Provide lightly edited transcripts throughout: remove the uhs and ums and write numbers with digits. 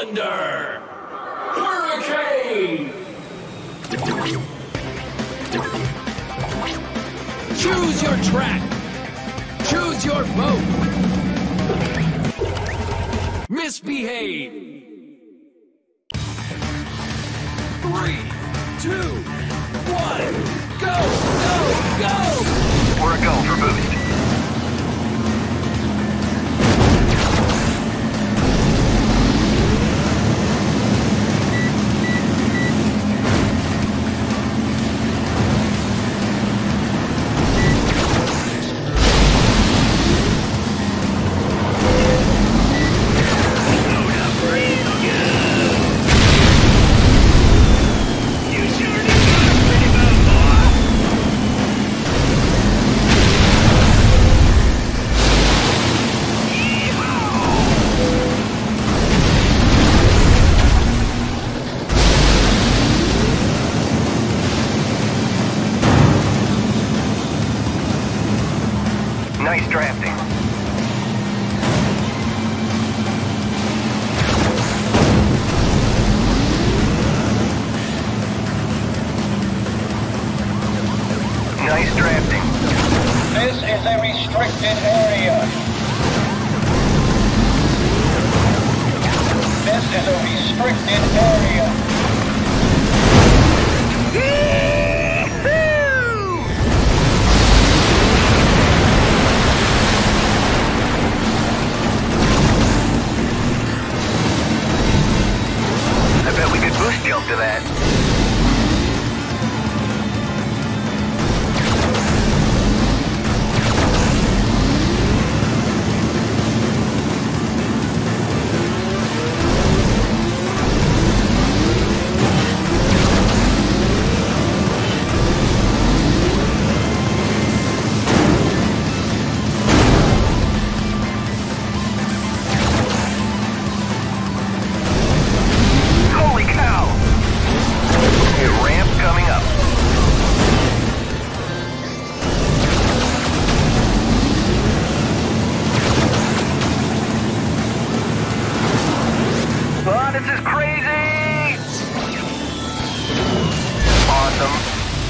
Thunder! Hurricane! Choose your track! Choose your boat! Misbehave! 3, 2, 1, go! Go! Go! We're a go for movie. Nice drafting. Nice drafting. This is a restricted area. This is a restricted area. To that.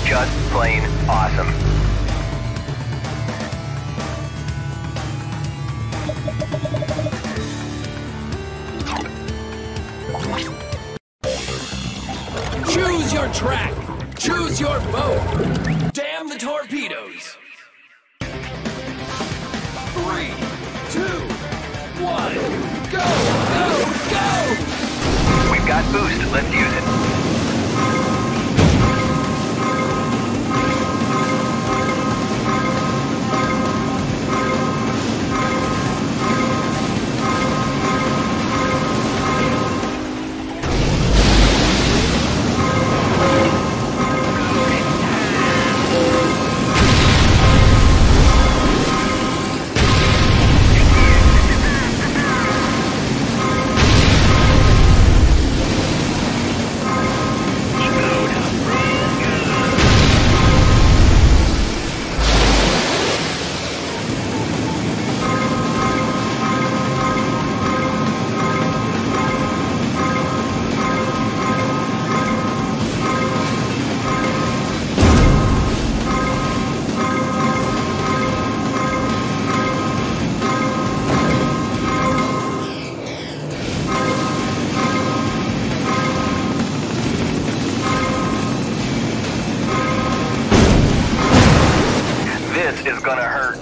Just plain awesome. Choose your track. Choose your boat. Damn the torpedoes. 3, 2, 1, go, go, go! We've got boost. Let's use it. Is gonna hurt.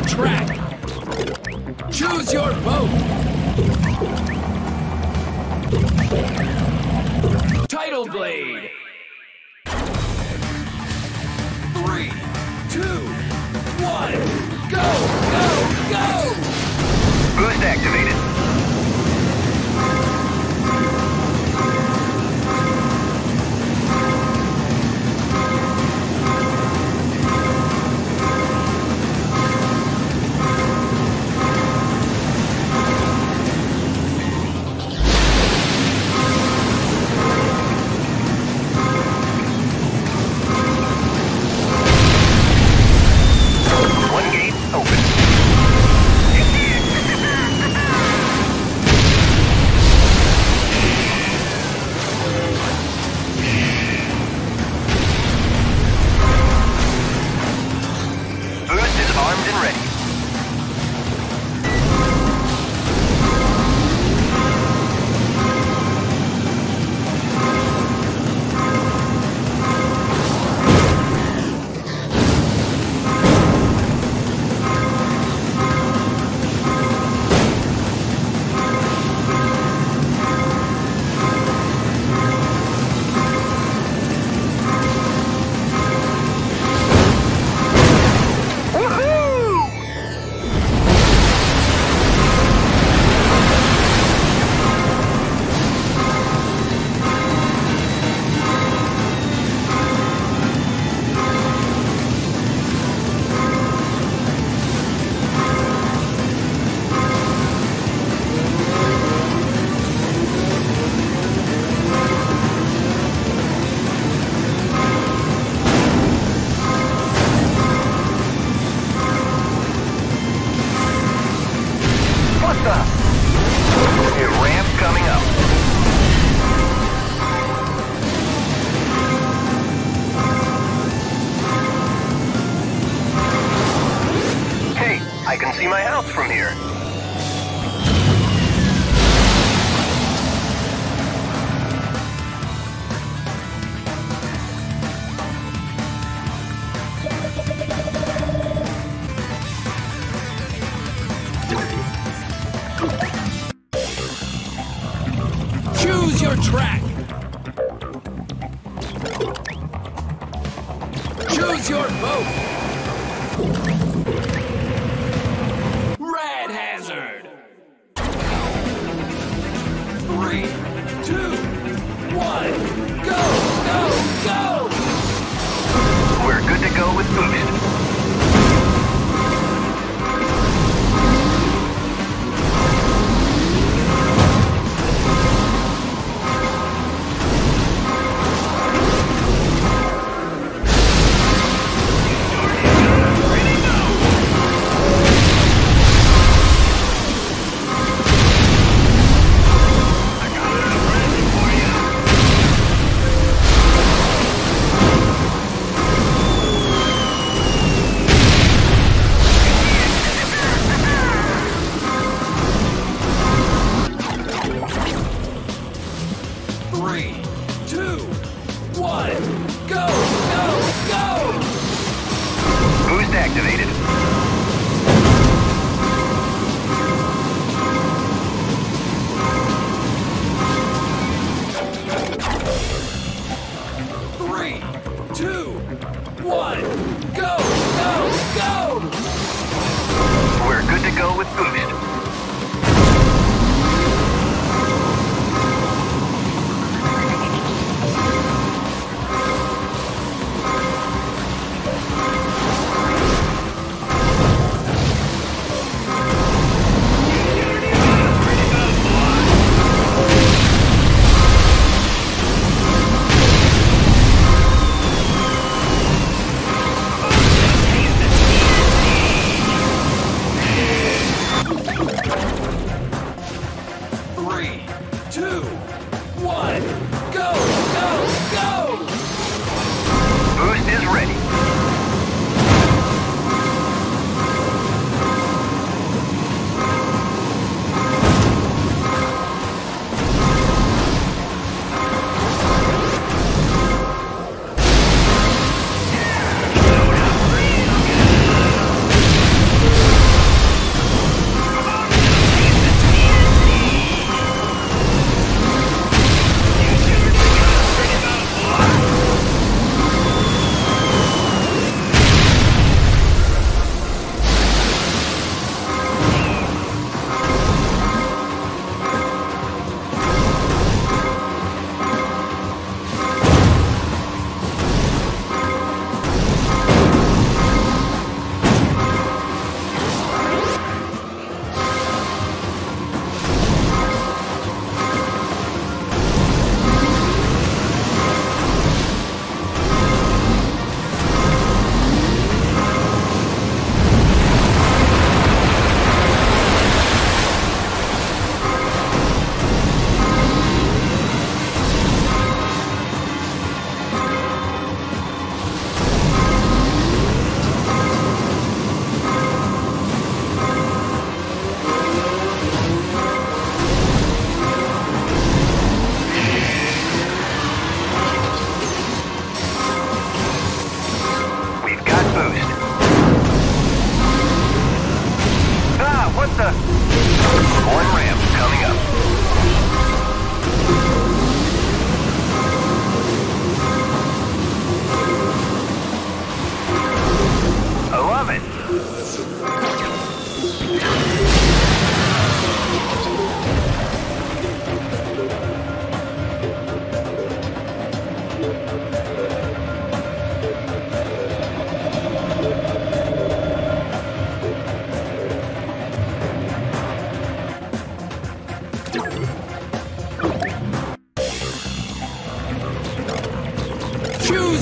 your track. Choose your boat. Tidal Blade. 3, 2, 1, go, go, go! Boost activated.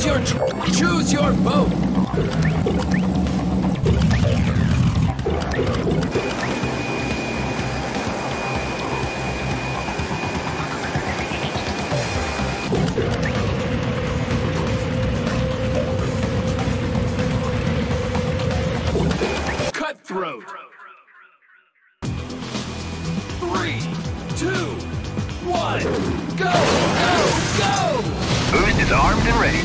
Choose your boat. Cutthroat. 3, 2, 1, go, go, go! Boost is armed and ready.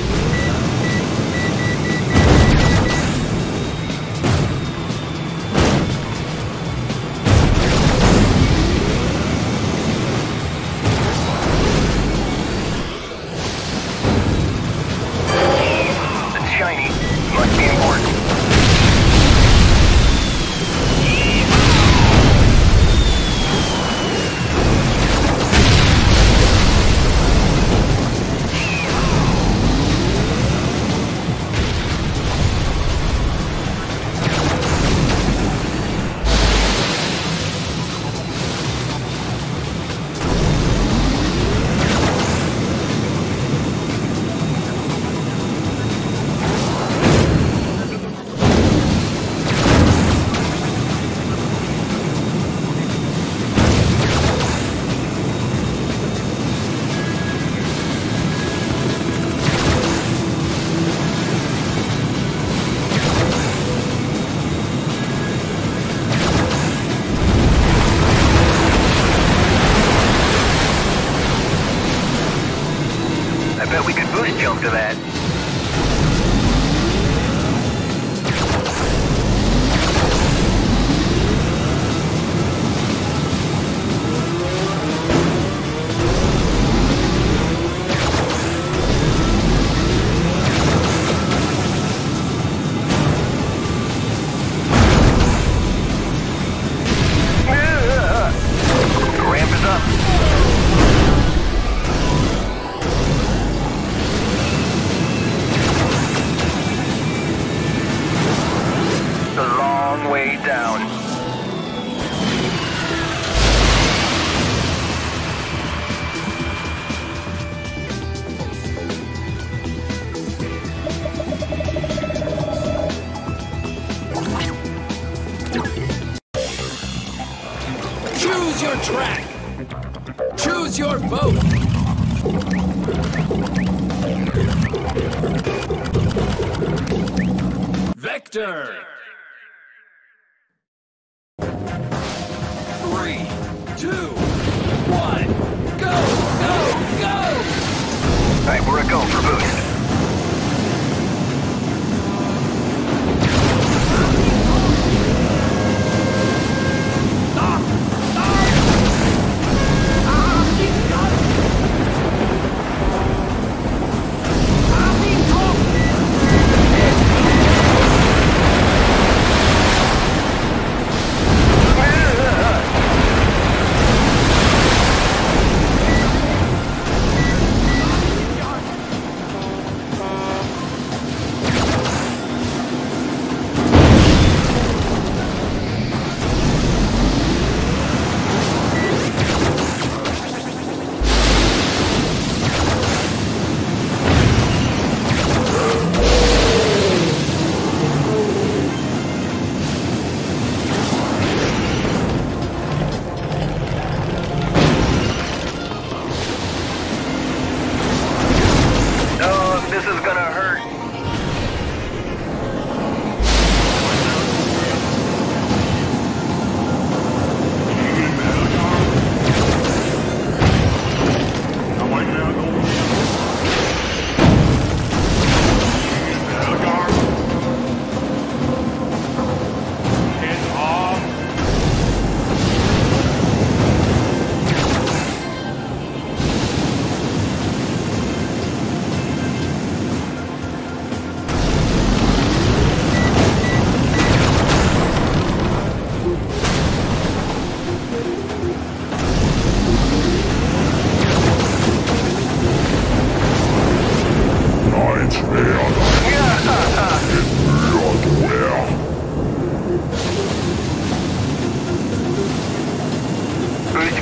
Track. Choose your boat. Vector. 3, 2, 1, go, go, go! All right, we're a go for boost.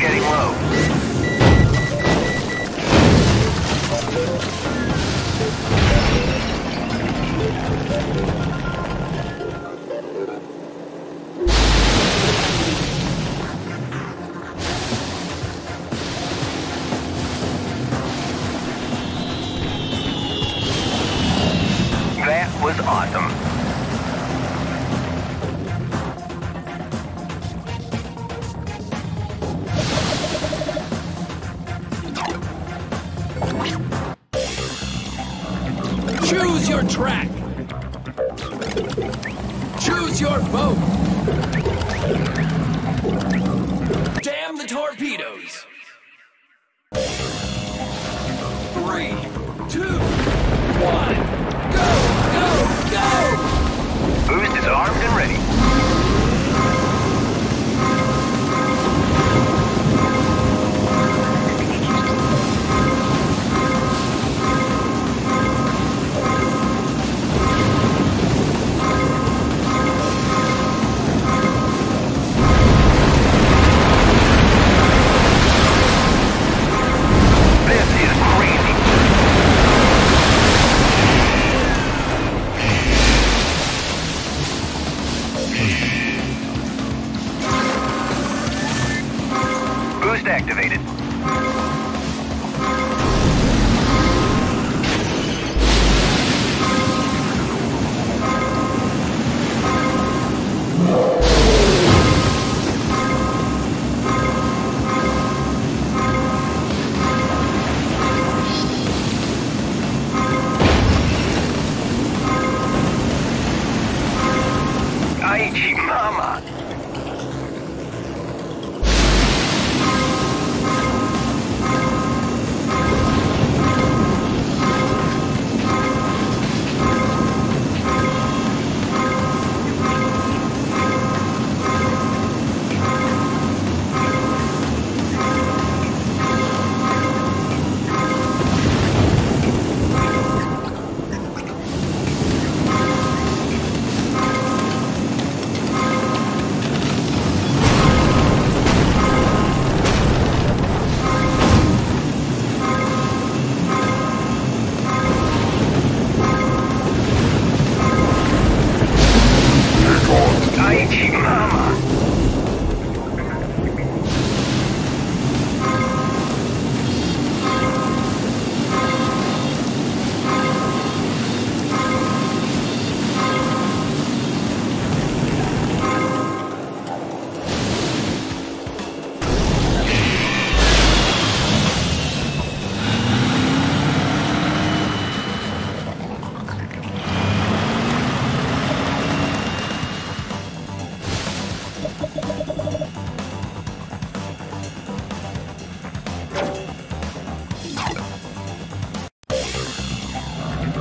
Getting low. Choose your track. Choose your boat. Damn the torpedoes. 3, 2, 1, go, go, go! Boost is armed and ready.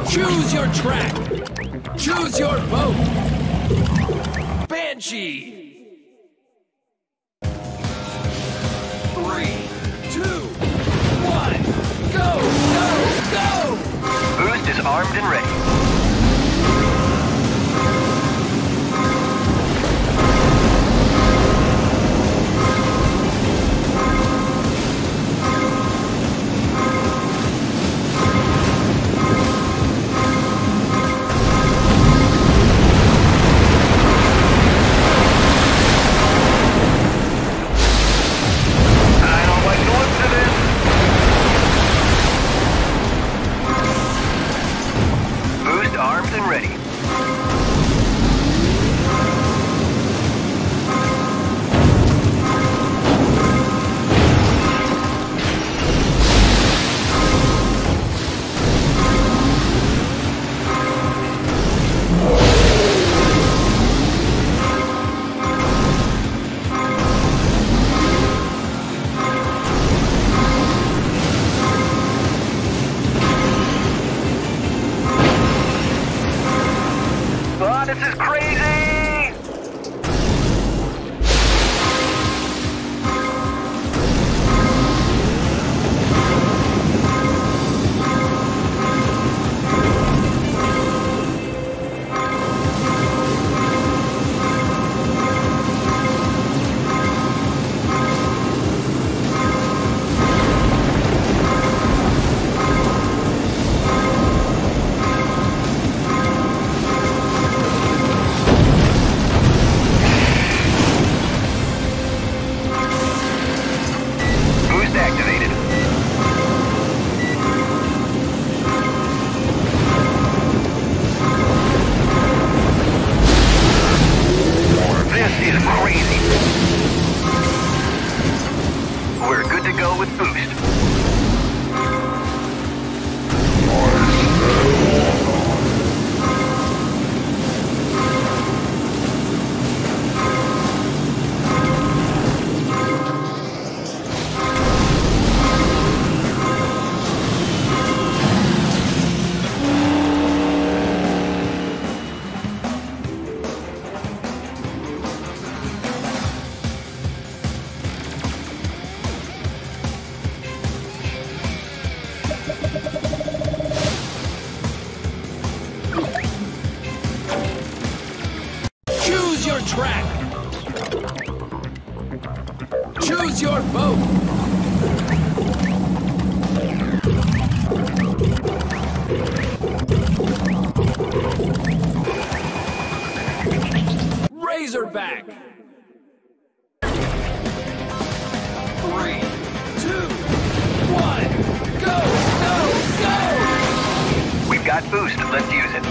Choose your track. Choose your boat. Banshee. 3, 2, 1, go, go, go! Boost is armed and ready. track. Choose your boat. Razorback. 3, 2, 1, go, go, go! We've got boost, let's use it.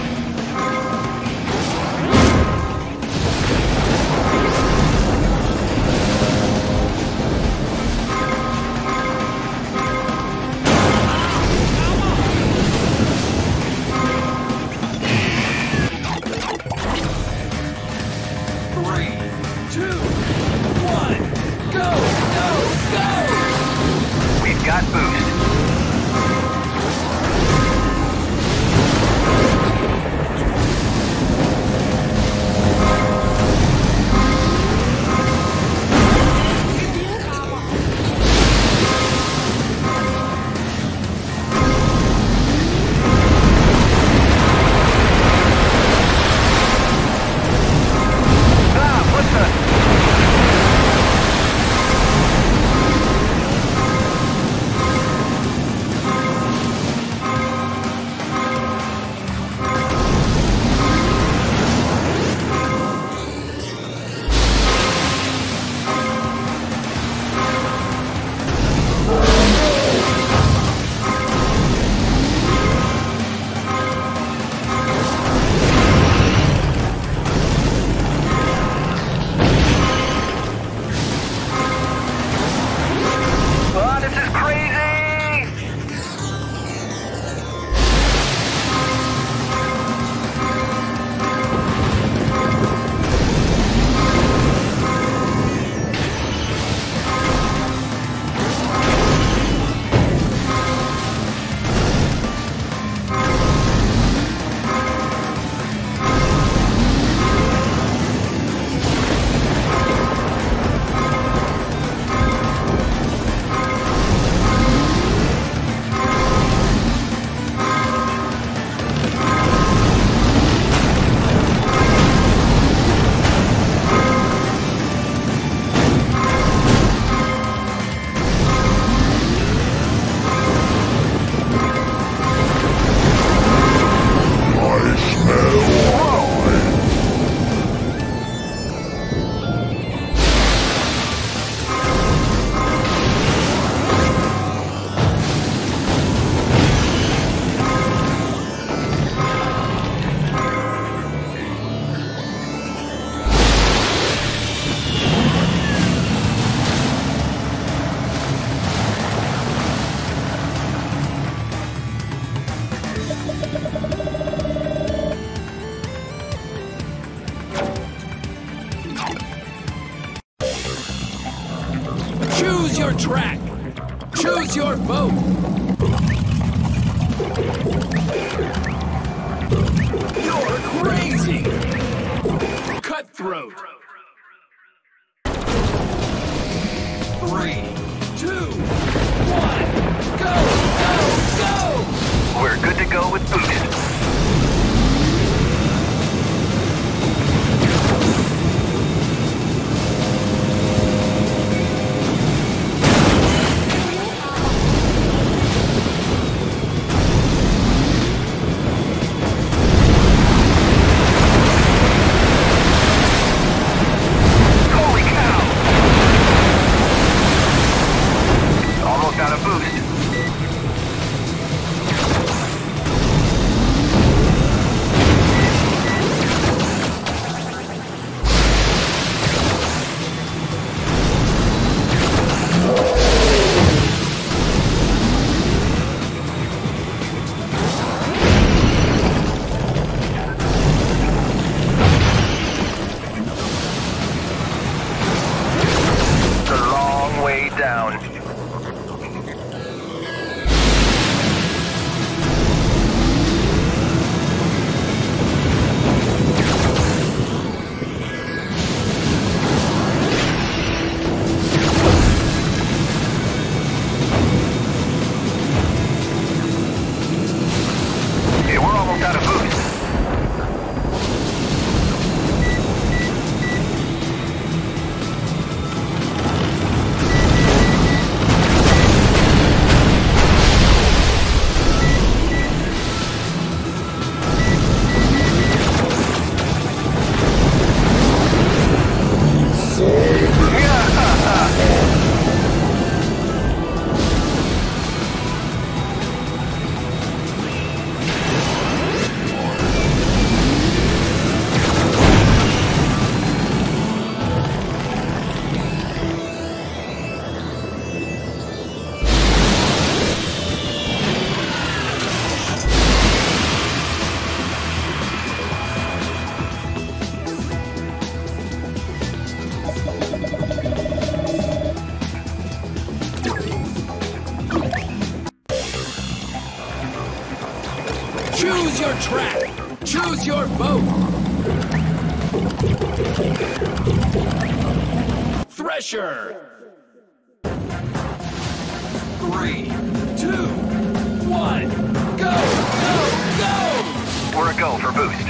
Choose your track. Choose your boat. You're crazy. Cutthroat. 3, 2, 1, go, go, go! We're good to go with boost. Choose your track. Choose your boat. Thresher. 3, 2, 1, go, go, go! We're a go for boost.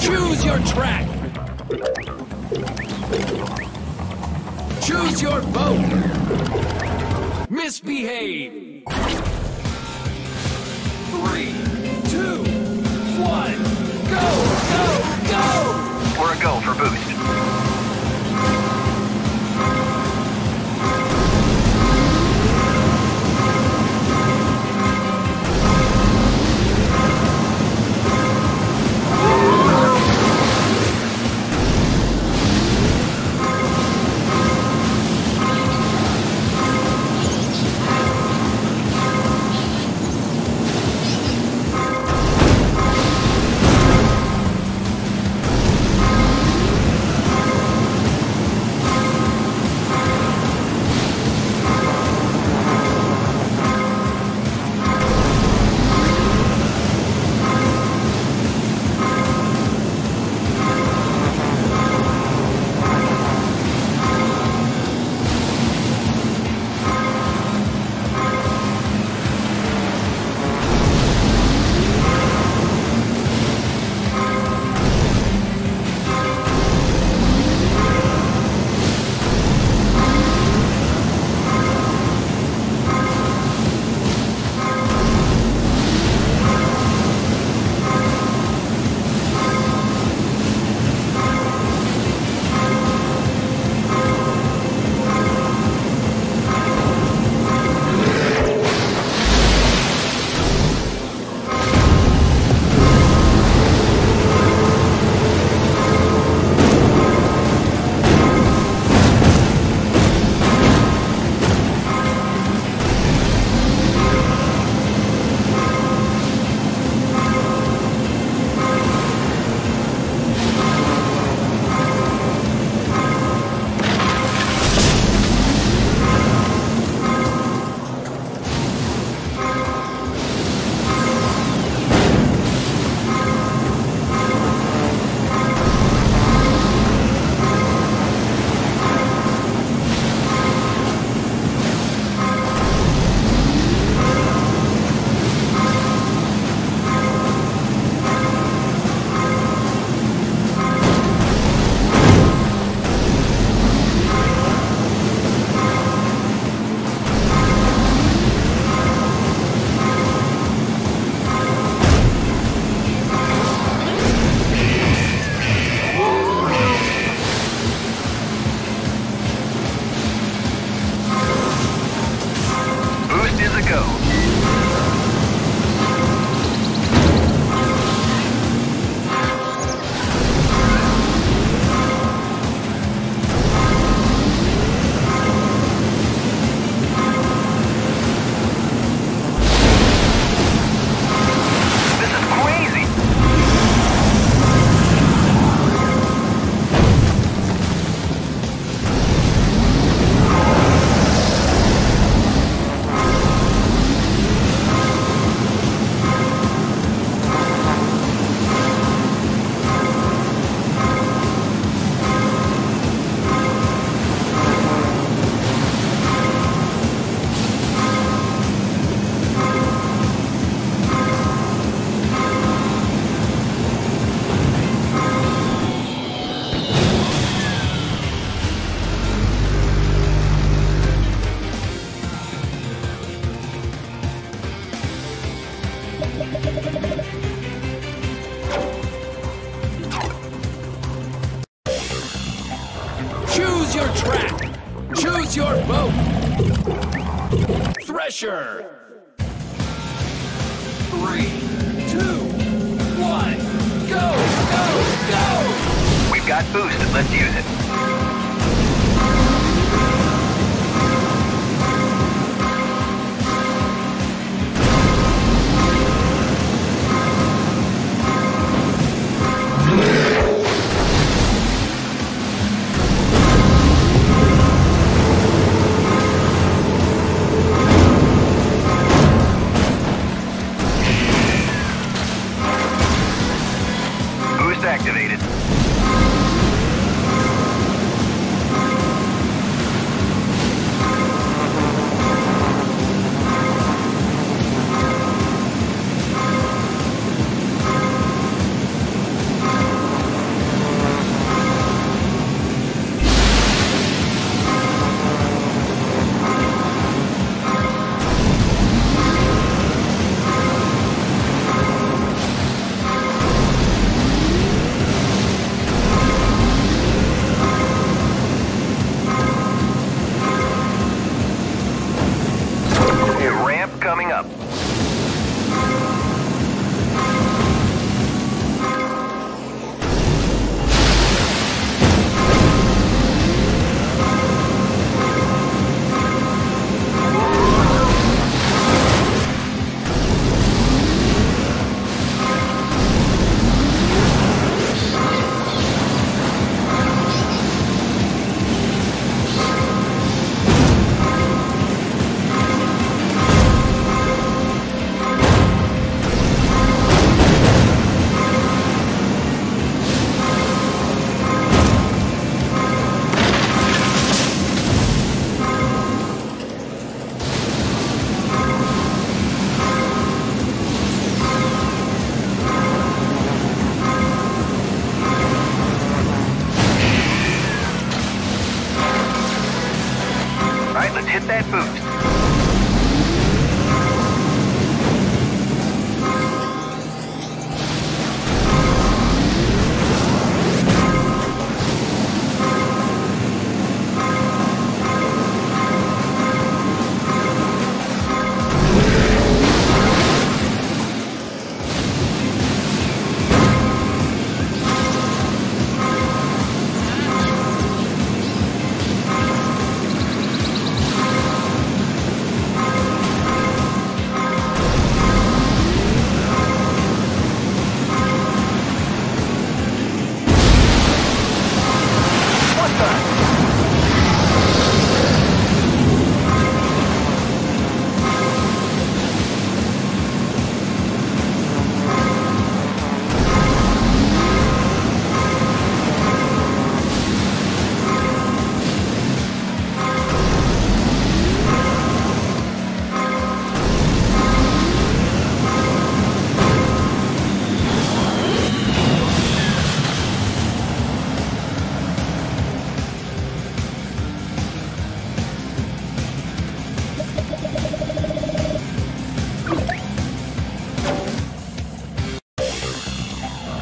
Choose your track. Choose your boat. Misbehave. 3, 2, 1, go, go, go! We're a go for boost. Use your boat! Thresher! 3, 2, 1, go, go, go! We've got boost, let's use it. Activated. Coming up. Let's hit that boost.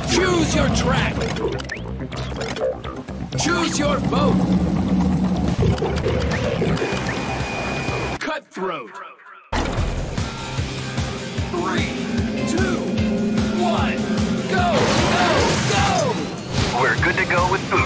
Choose your track. Choose your boat. Cutthroat. 3, 2, 1, go, go, go! We're good to go with boost.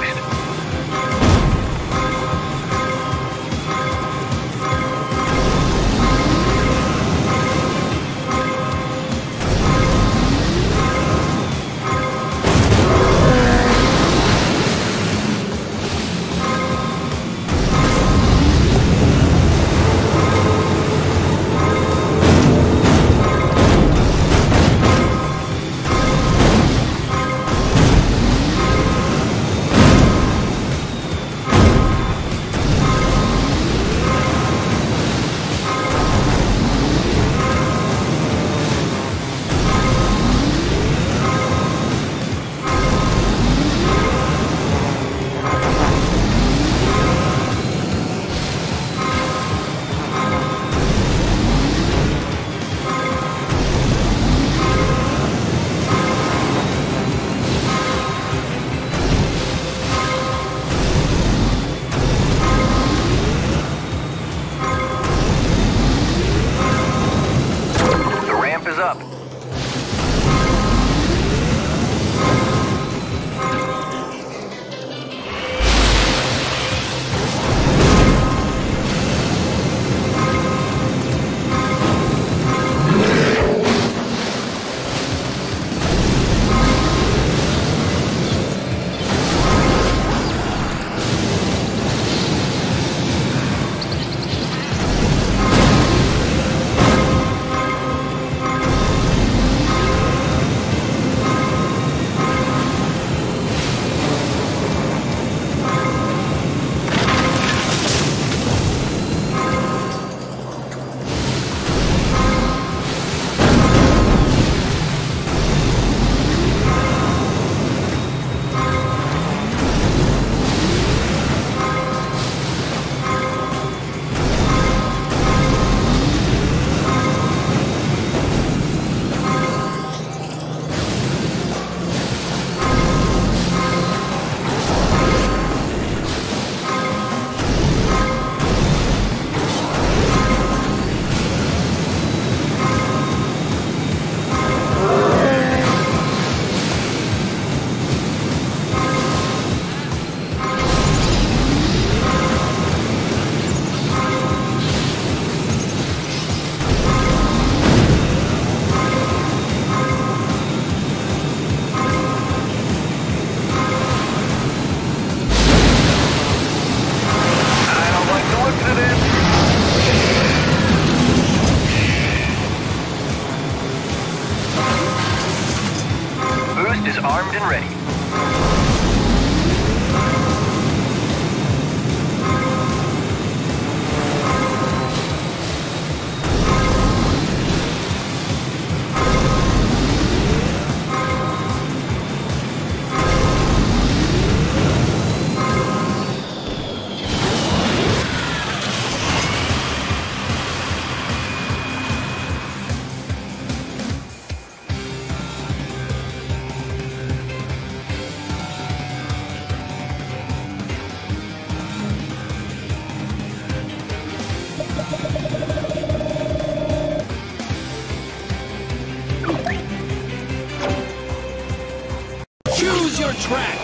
Choose your track.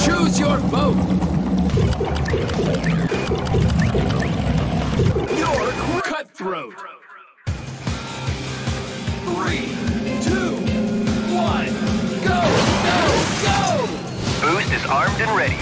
Choose your boat. You're cutthroat. 3, 2, 1, go, go, go! Boost is armed and ready.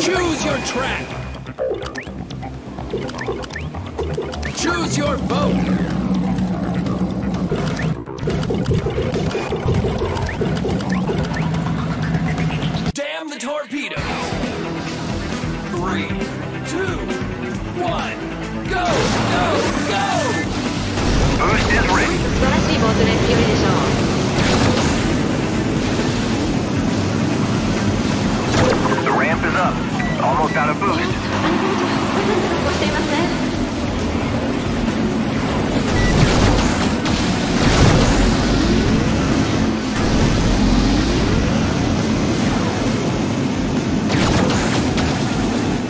Choose your track. Choose your boat. Damn the torpedo. 3, 2, 1, go, go, go! Boost is ready. 素晴らしいボートレース夢でしょう。 Ramp is up. Almost out of boost.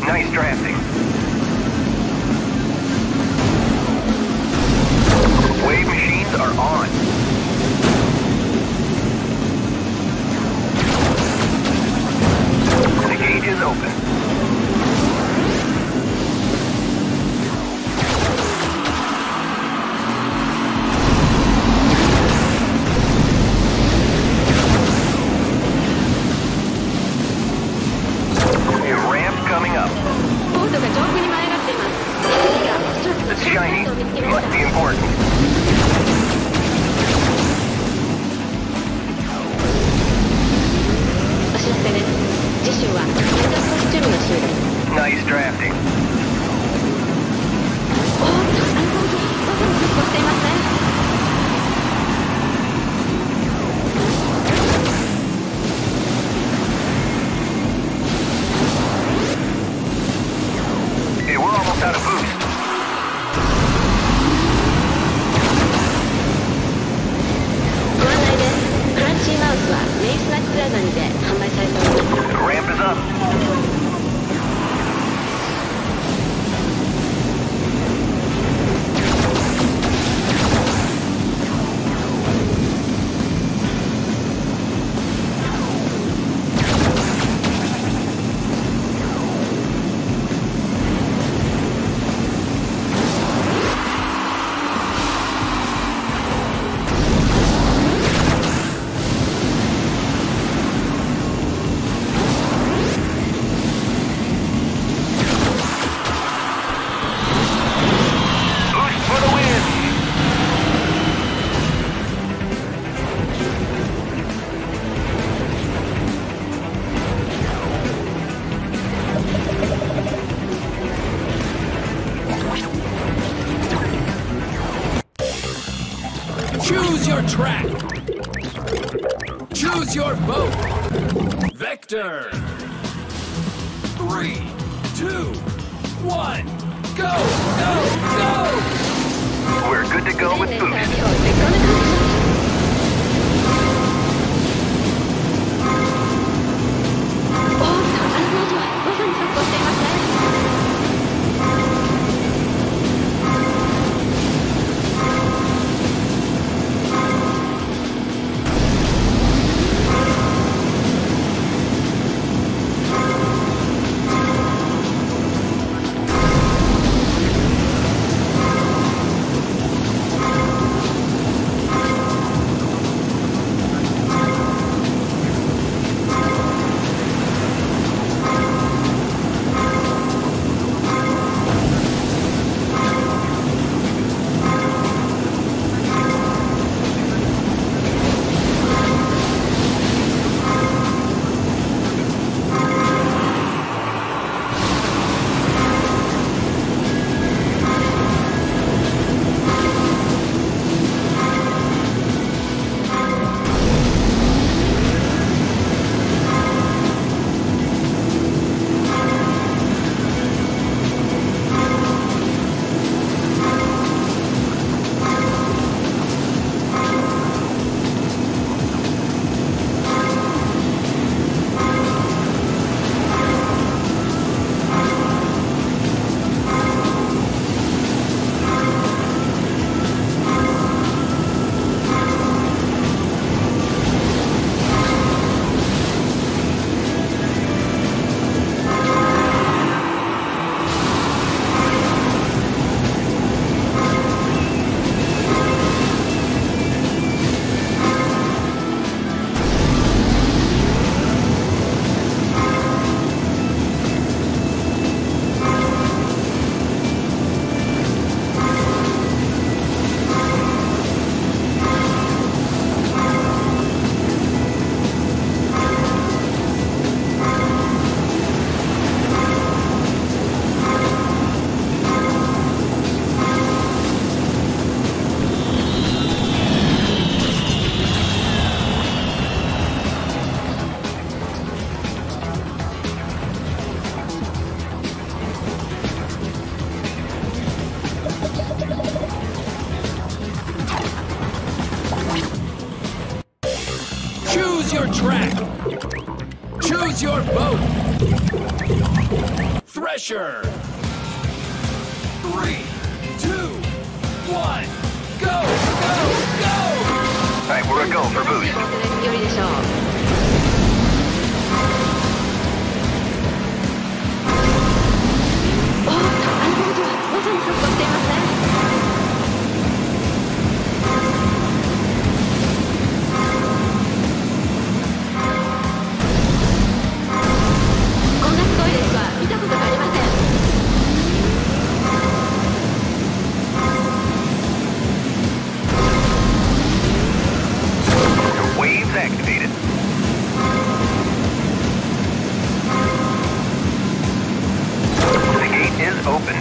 Nice drafting. Choose your track. Choose your boat. Vector. 3, 2, 1, go, go, go! We're good to go with boost. Choose your track. Choose your boat. Thresher. 3, 2, 1, go, go, go! All right, we're a go for boost. Open.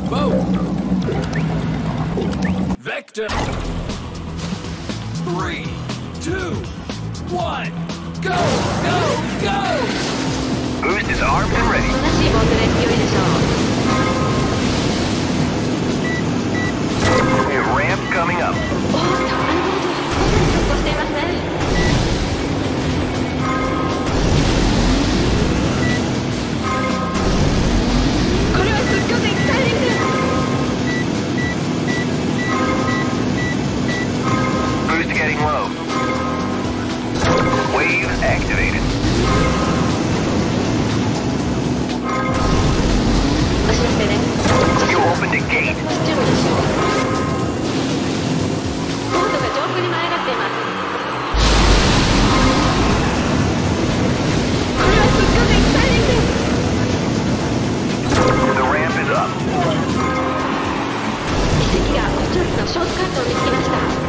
your boat! Vector! 3, 2, 1, go! Go! Go! Boost is armed and ready. 正しいボートで強いでしょう。A ramp coming up. おー、高いボート。まさに直行していますね。 Boost getting low. Wave activated. You opened a gate. The ramp is up. 奇跡がオチョイスのショートカットを見つけました。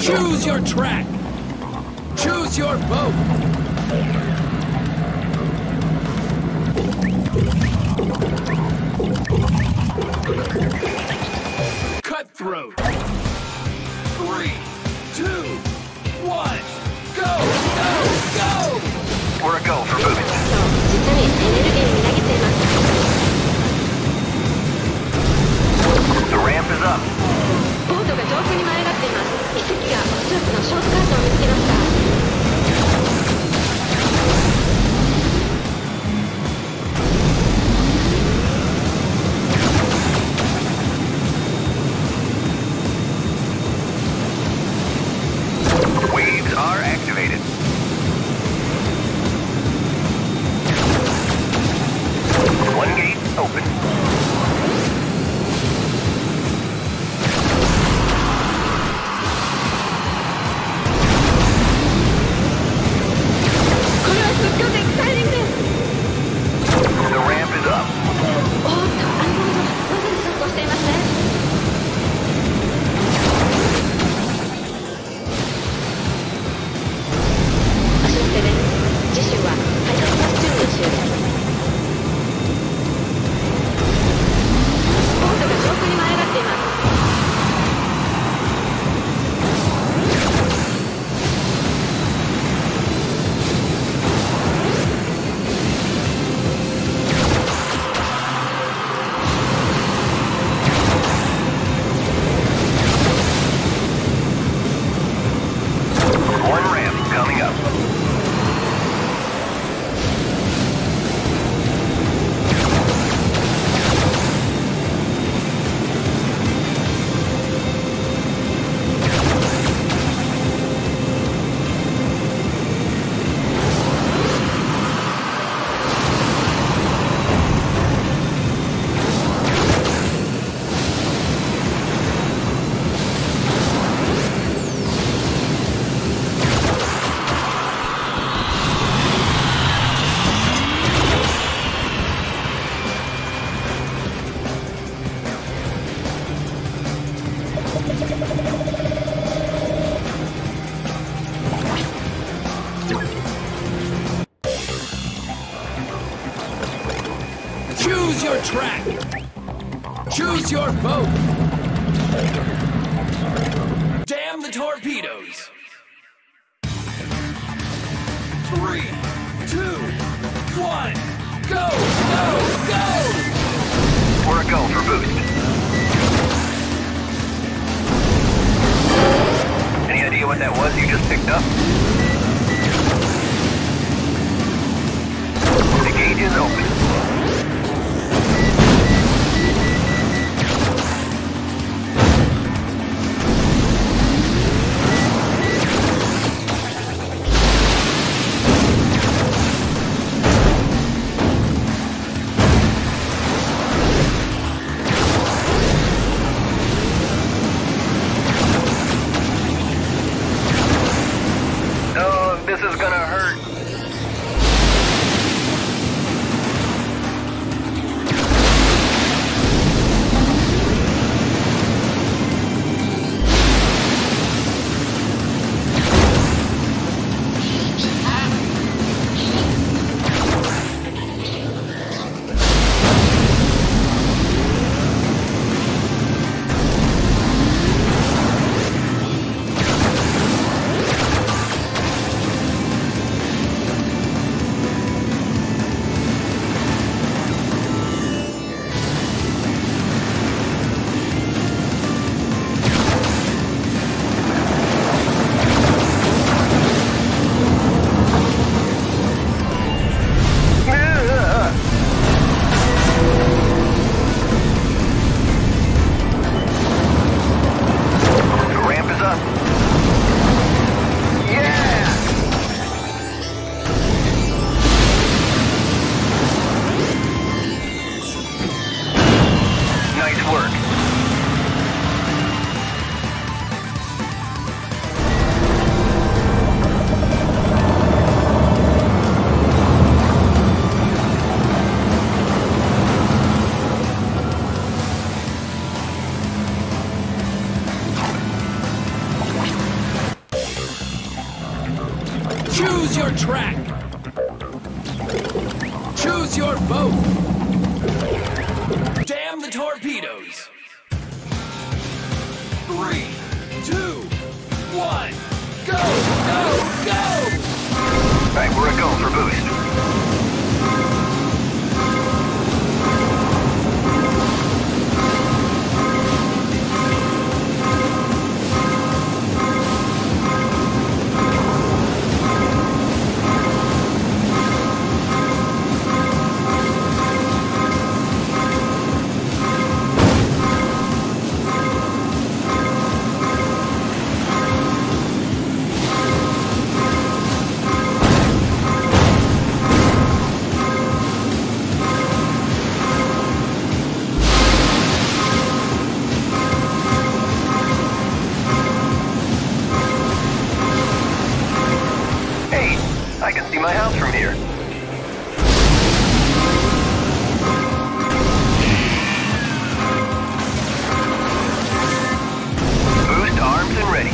Choose your track. Choose your boat. Cutthroat. 3, 2, 1, go, go, go. We're a go for movement. The ramp is up. ボートが上空に舞い上がっています。奇跡がオチョイスのショートカットを見つけました。Waves are activated. One gate open. track. Choose your boat. Damn the torpedoes. 3, 2, 1, go, go, go! We're a go for boost. Any idea what that was you just picked up? The gate is open. This is gonna hurt. Choose your track. Choose your boat. Damn the torpedoes. 3, 2, 1, go, go, go! All right, we're a go for boost. I can see my house from here. Boost armed and ready.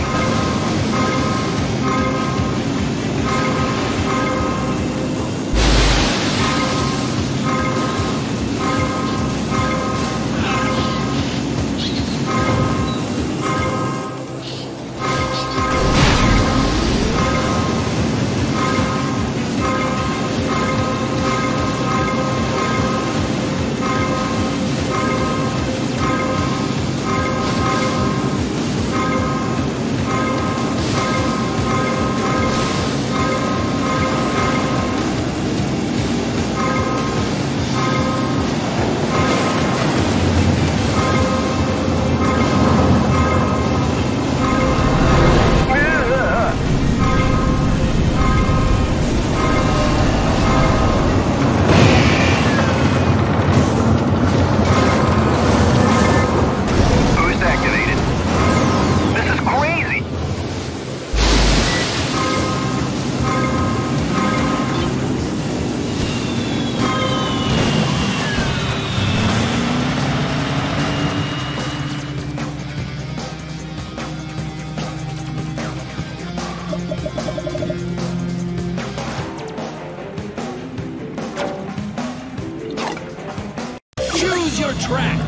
track.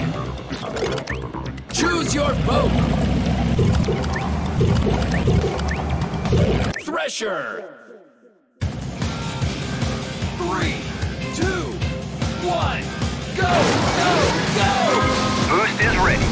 Choose your boat. Thresher. 3, 2, 1, go, go, go! Boost is ready.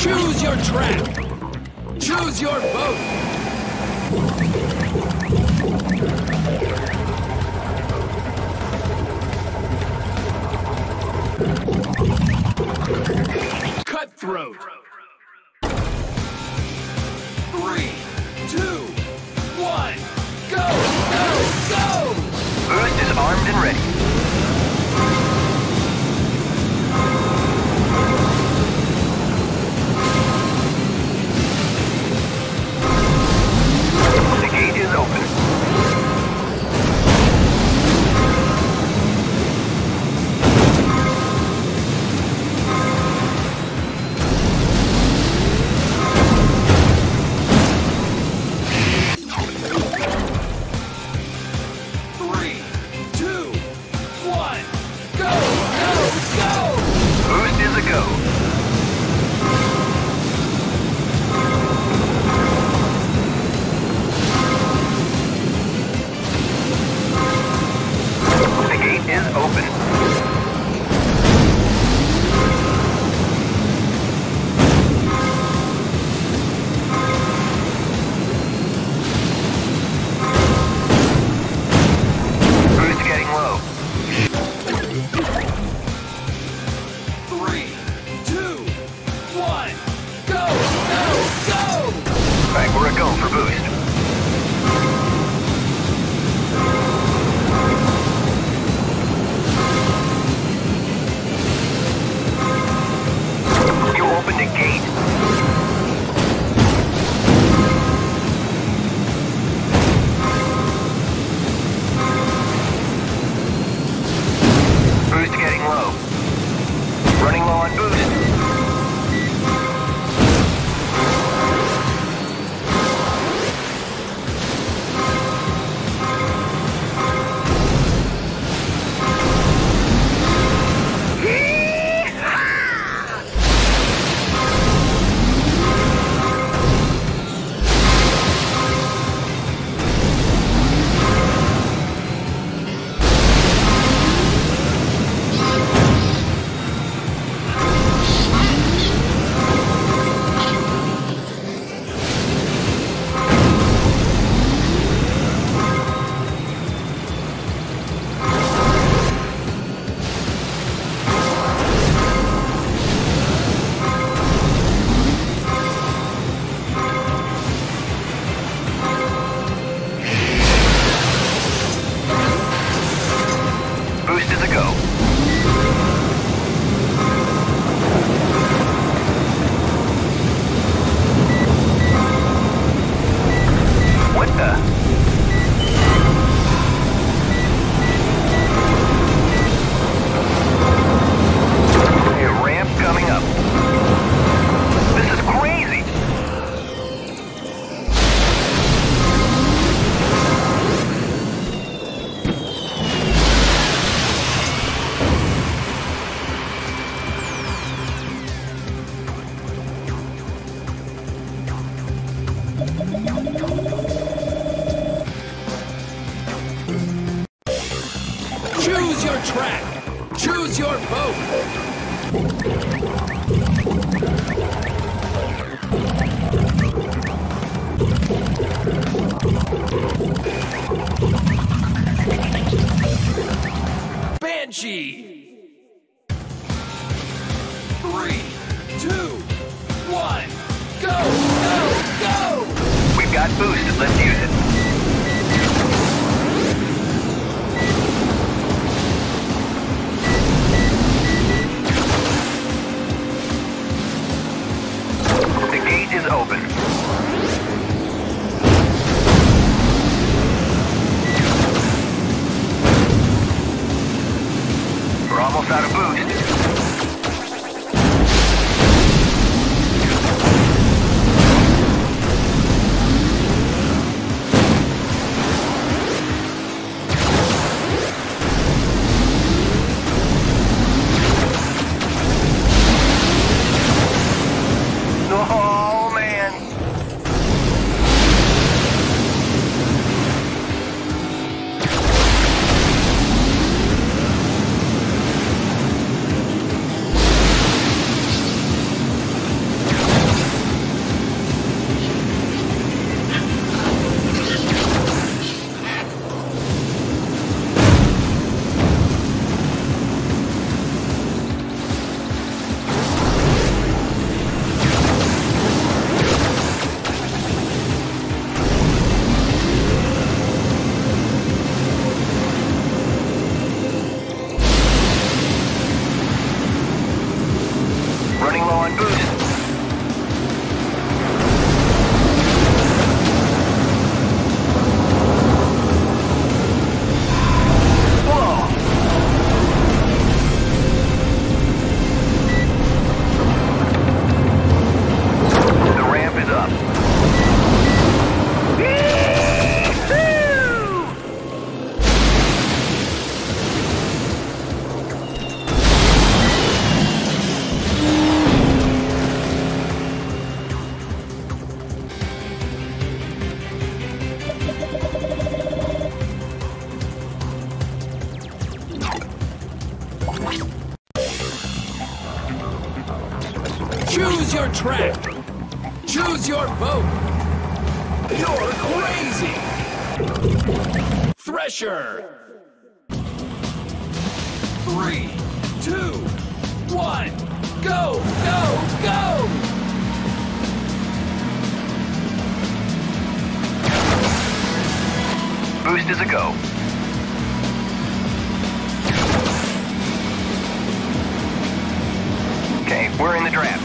Choose your track. Choose your boat. Cutthroat. 3, 2, 1, go, go, go! Boost is armed and ready. your track. Choose your boat. Banshee. 3, 2, 1, go, go, go! We've got boost. Let's use it. Is open. We're almost out of boost. Choose your track. Choose your boat. You're crazy. Thresher. 3, 2, 1, go, go, go! Boost is a go. Okay, we're in the draft.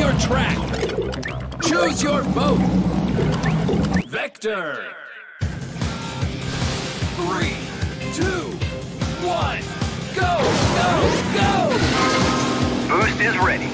your track. Choose your boat. Vector. 3, 2, 1, go, go, go! Boost is ready.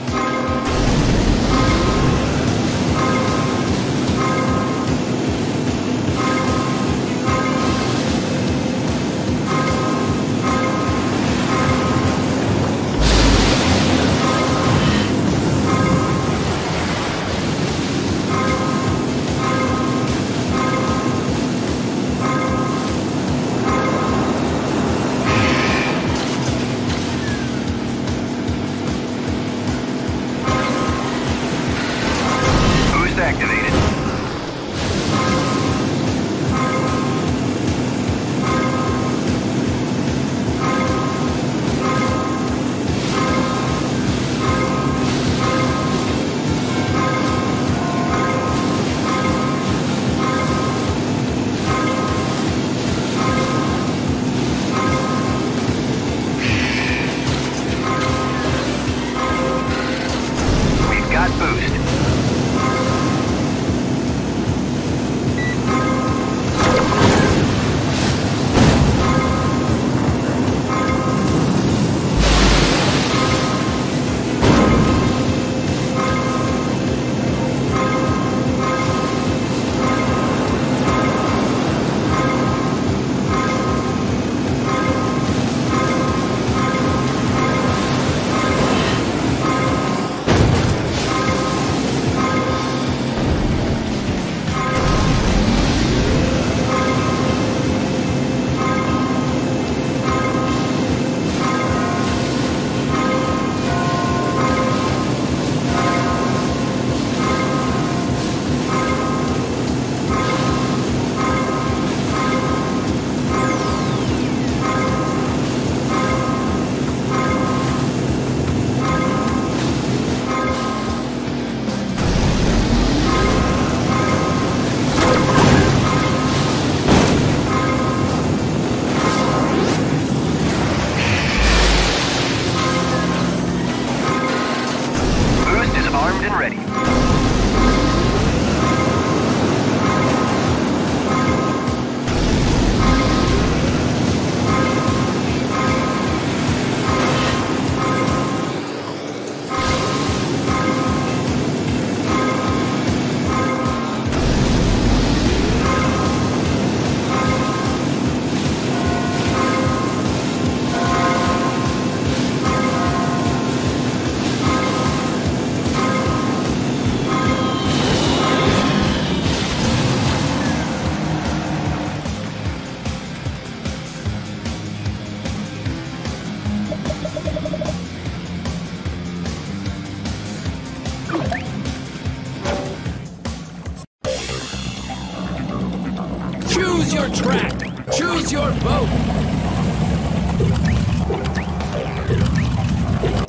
Choose your track. Choose your boat.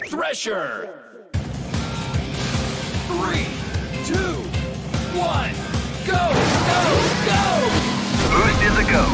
Thresher. 3, 2, 1, go, go, go! Boost is a go.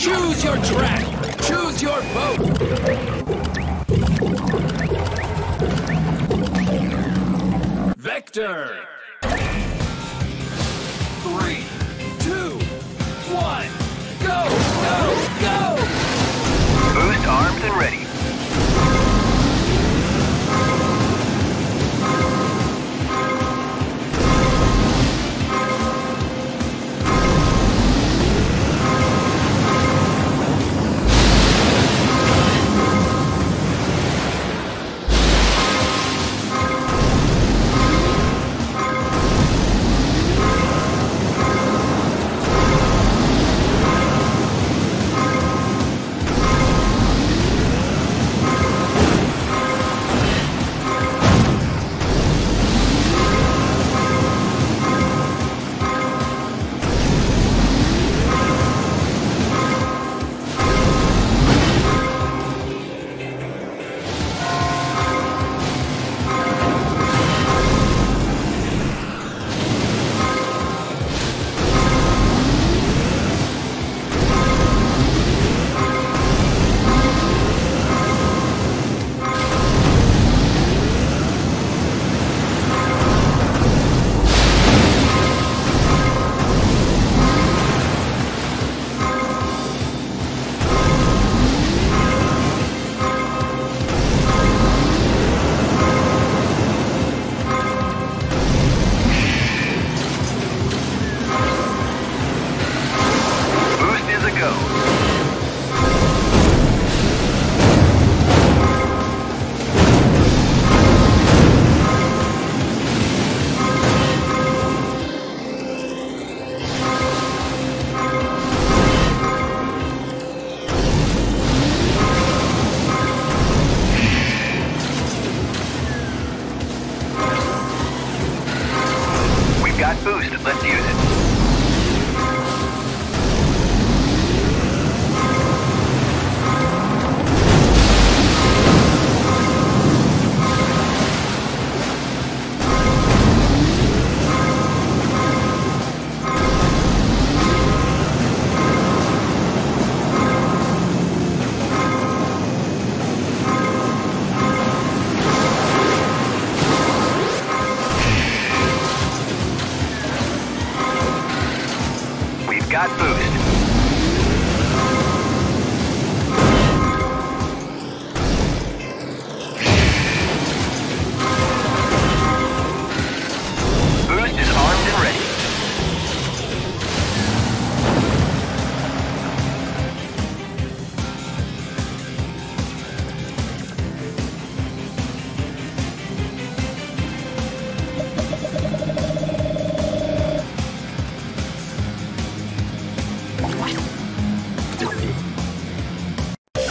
Choose your track. Choose your boat. Vector. 3, 2, 1, go, go, go! Boost armed and ready.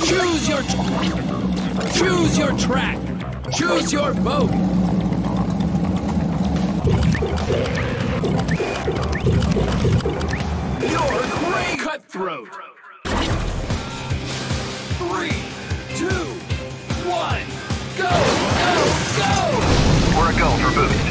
Choose your track. Choose your boat. You're great cutthroat. 3, 2, 1, go, go, go! We're a go for boost.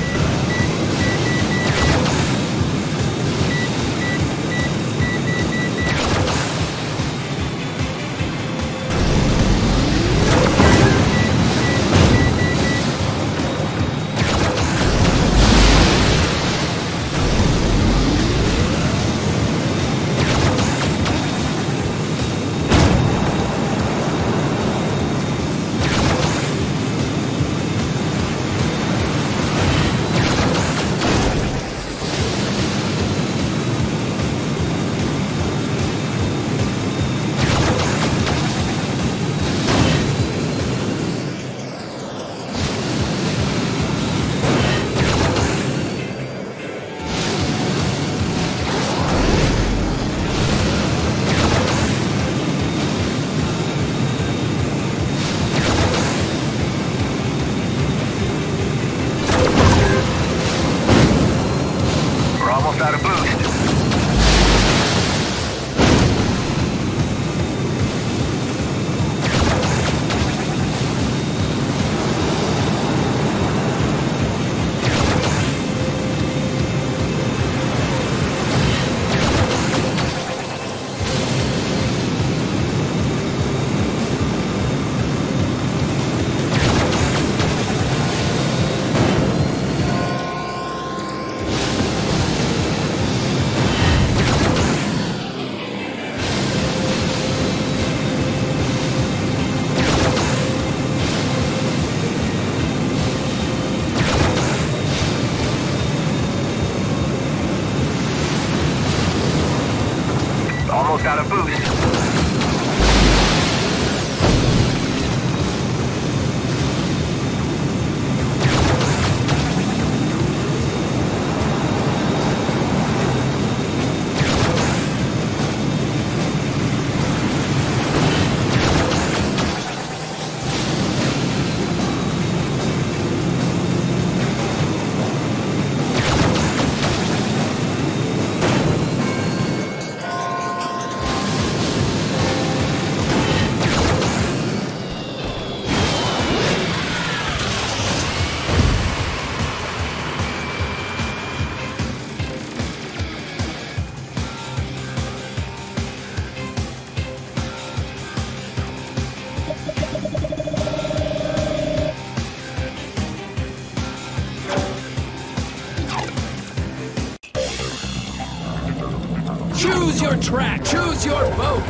track. Choose your boat.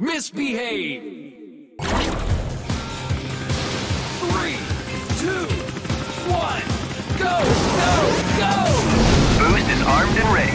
Misbehave. 3, 2, 1, go, go, go! Boost is armed and ready.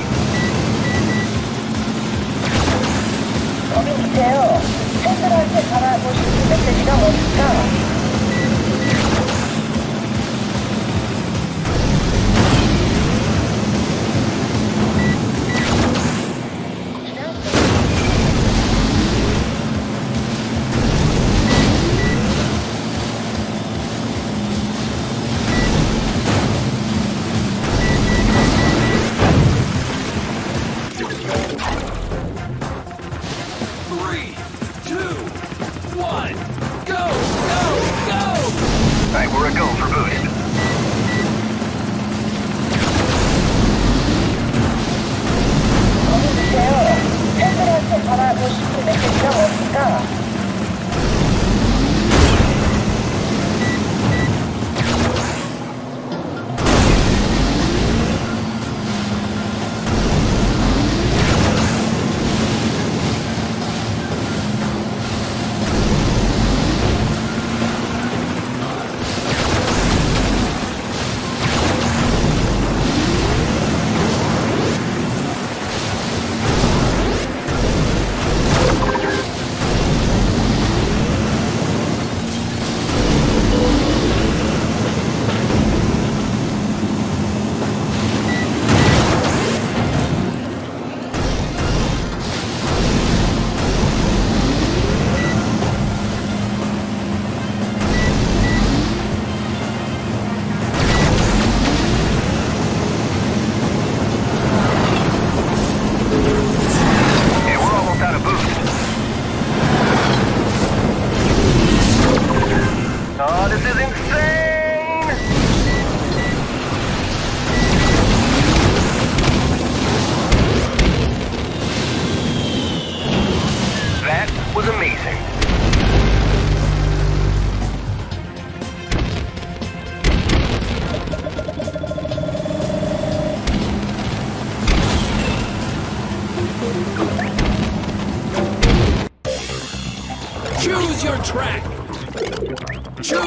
Choose your track.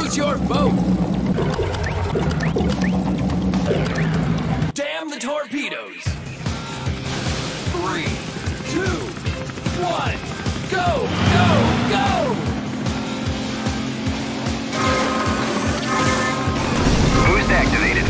Choose your boat. Damn the torpedoes. 3, 2, 1, go, go, go! Boost activated.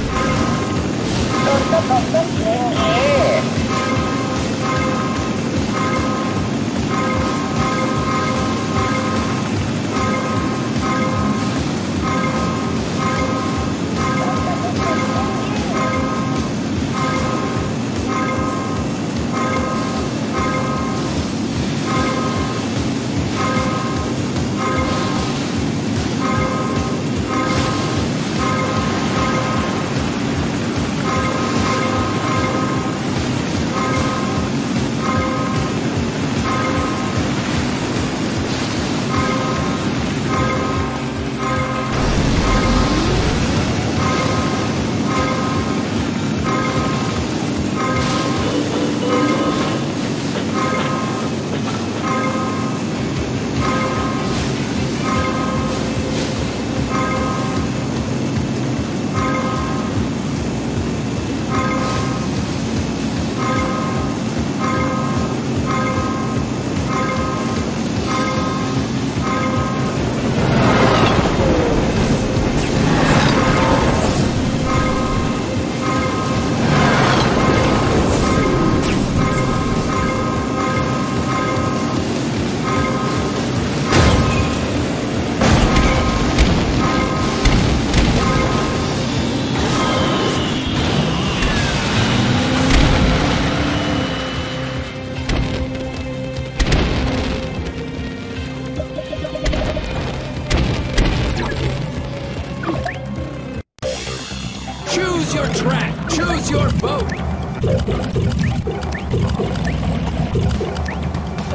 Choose your track. Choose your boat.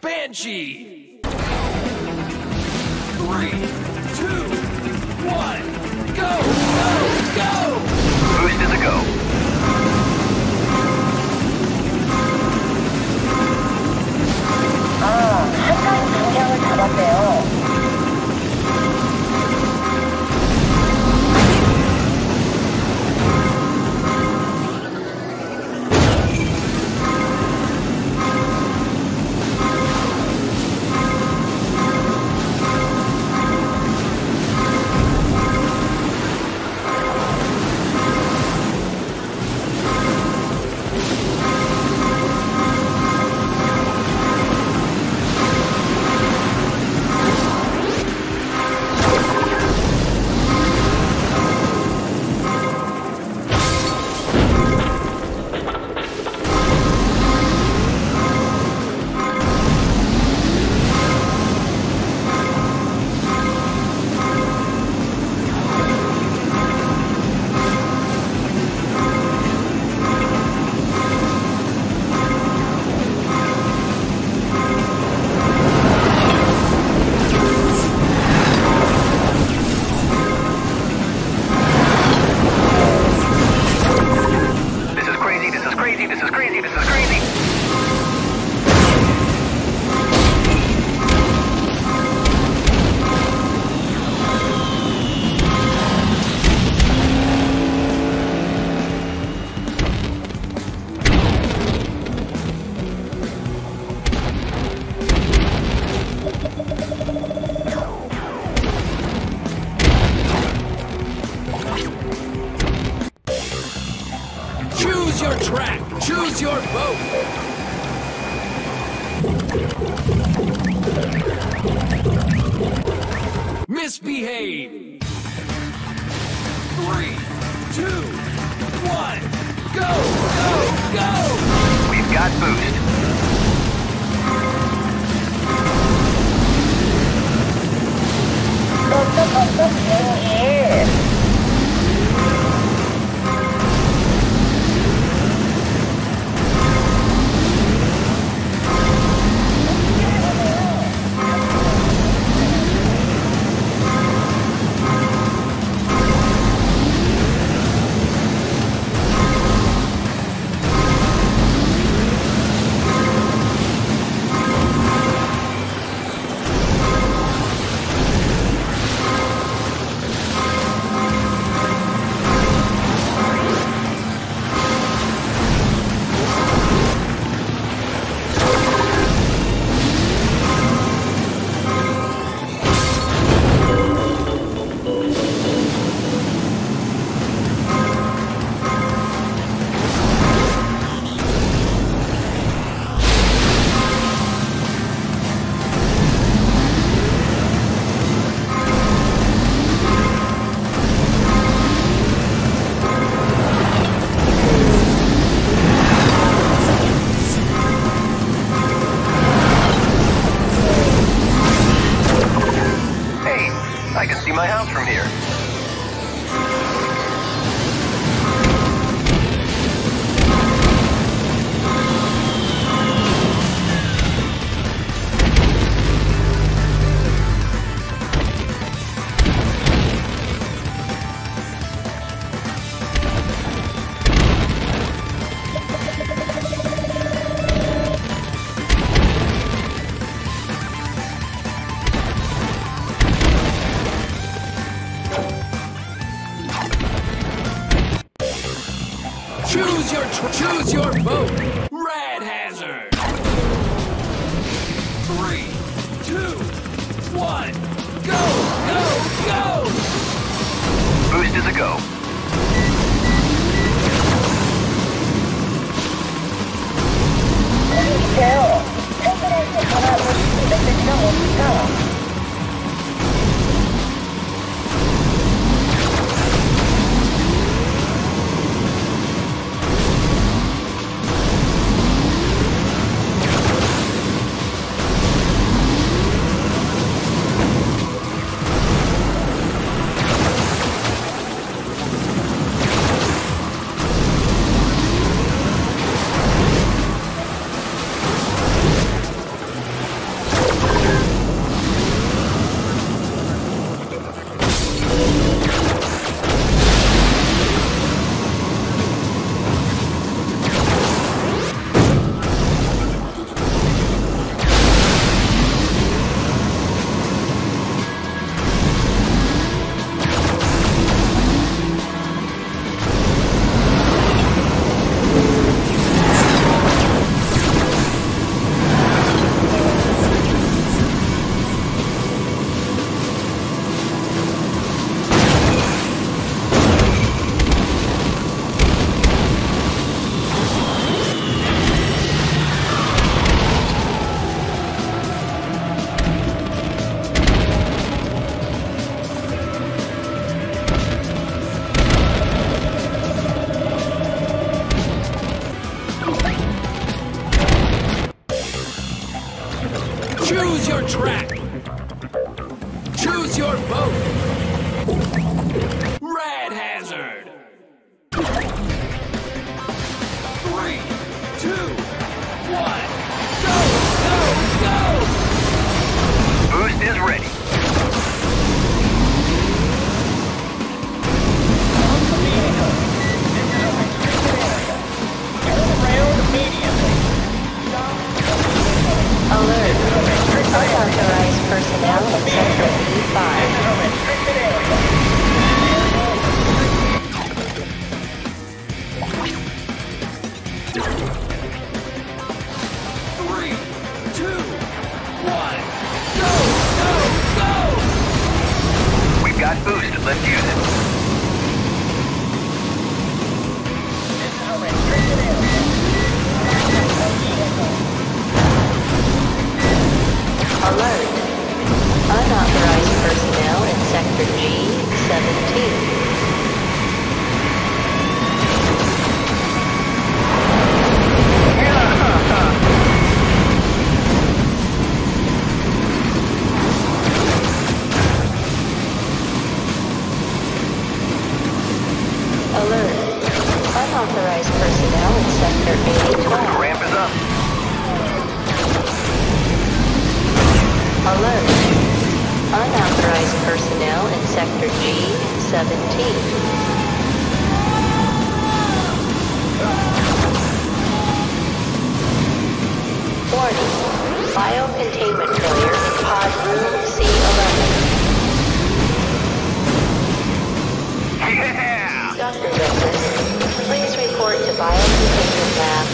Banshee. 3, 2, 1, go, go, go! go. Choose your track! Choose your boat! Misbehave! 3, 2, 1, go! Go! Go! We've got boost. Yeah. Choose your boat! Red hazard! 3, 2, 1, go! Go! Go! Boost is a go. Go! Choose your track. Choose your boat. Red hazard. 3, 2, 1, go, go, go! Boost is ready. On the medium. This is a restricted area. Turn around immediately. Alert. Unauthorized personnel at Sector E5. This is a restricted area. Got boost, let's use it. This is a restricted area. Alert. Unauthorized personnel in Sector G-17. Alert. Unauthorized personnel in Sector A-12. Ramp is up. Alert. Unauthorized personnel in Sector G-17. Warning. Biocontainment failure in pod room C-11. Yeah! Dr. Justice, please report to Biocontainment Lab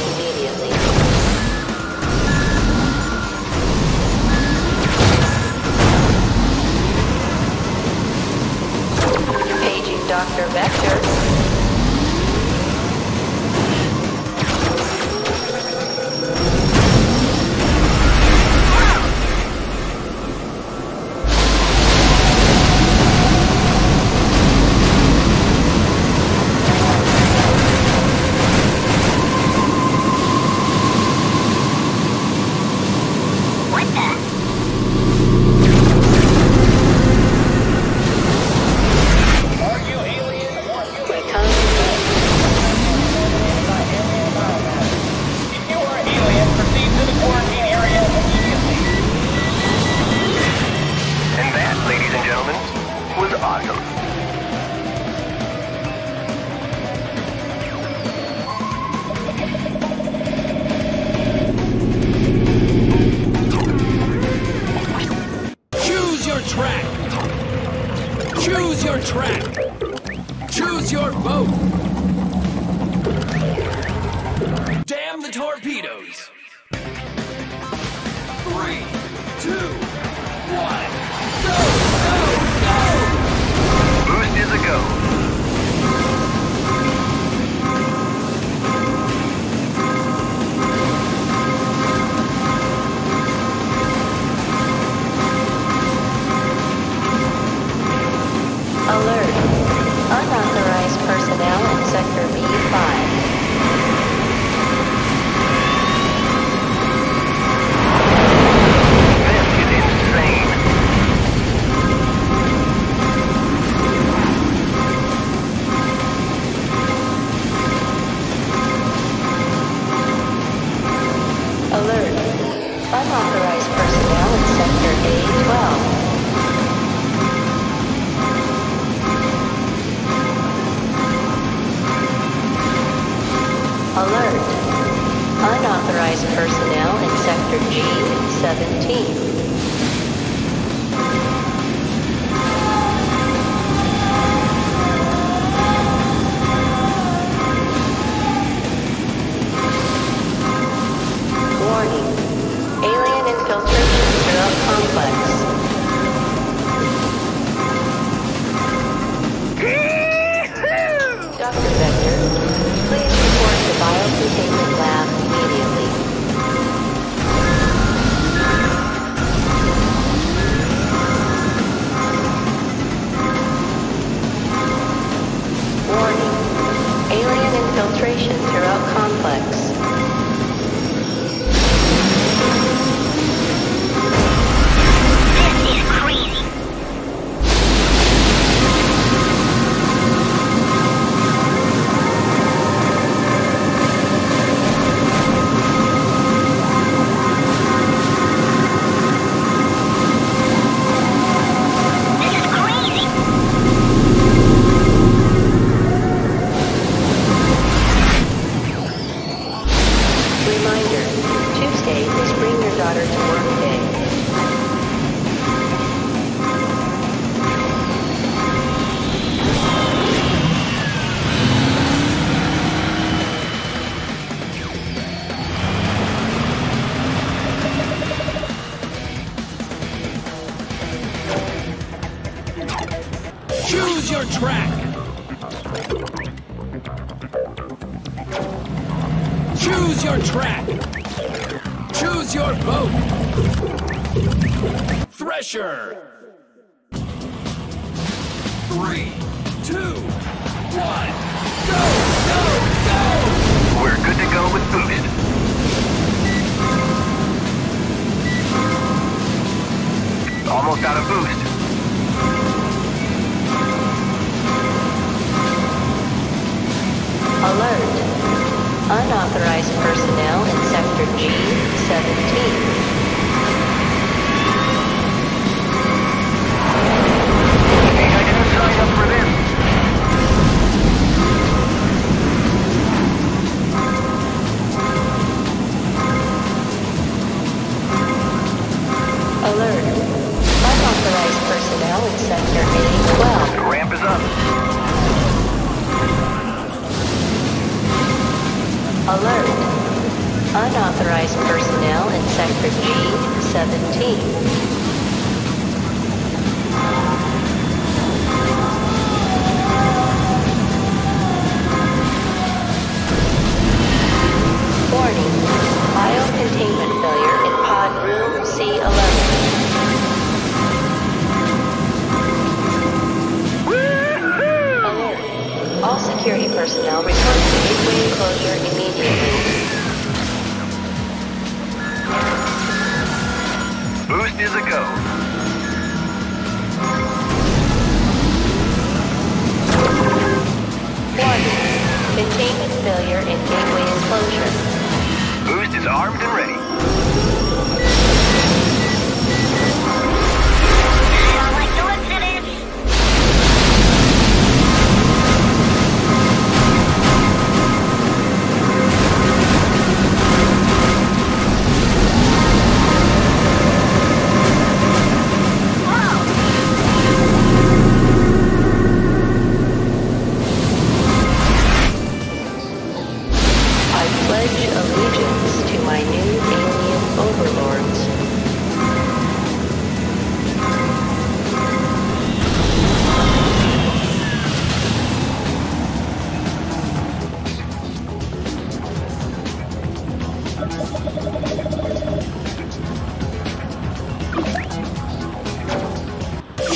immediately. Paging Dr. Vector. Biocontainment Lab immediately. Reminder, Tuesday is Bring Your Daughter to Work Day. Choose your track. Choose your track. Choose your boat. Thresher. 3, 2, 1, go, go, go! We're good to go with Boosted. Almost out of boost. Alert. Unauthorized personnel in Sector G-17. Alert. Unauthorized personnel in Sector G-17. Warning. Biocontainment failure in pod room C-11. Alert. All security personnel report to gateway closure immediately. Boost is a go. Warning. Containment failure and gateway enclosure. Boost is armed and ready.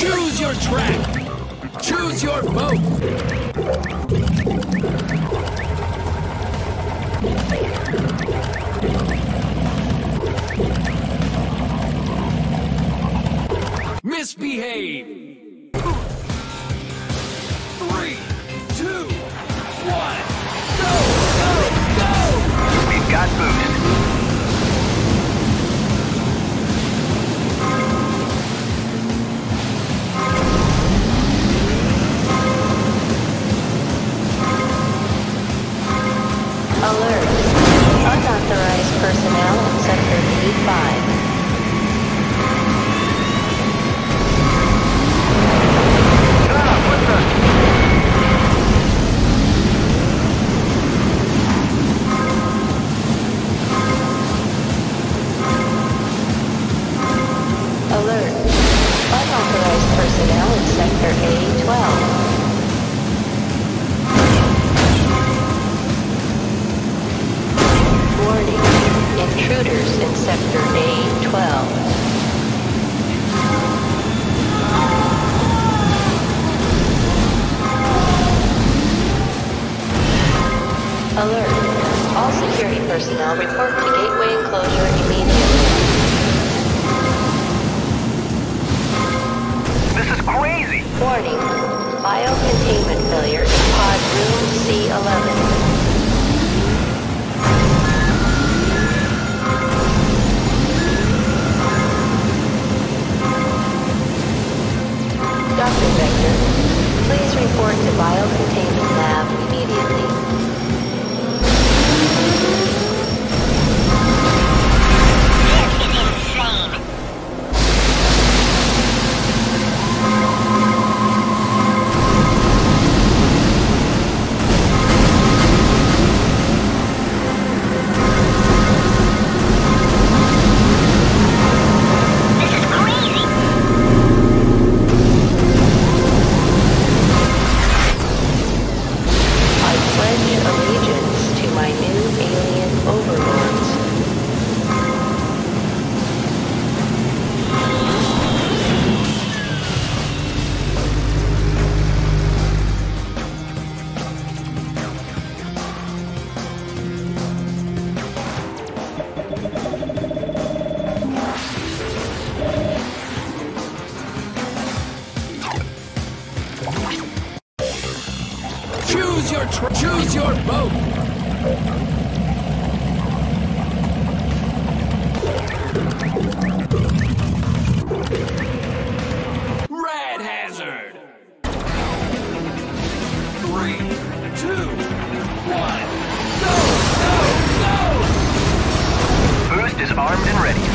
Choose your track. Choose your boat. Misbehave. 3, 2, 1, go, go, go! We've got boost. Alert. Unauthorized personnel in Sector B-5. Alert. Unauthorized personnel in Sector A-12. Intruders in Sector A-12. Alert. All security personnel report to gateway enclosure immediately. This is crazy! Warning. Biocontainment failure in pod room C-11. Dr. Vector, please report to Biocontainment Lab immediately. Use your boat! Red hazard! 3, 2, 1, go, go, go! Boost is armed and ready.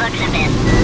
Looks a bit.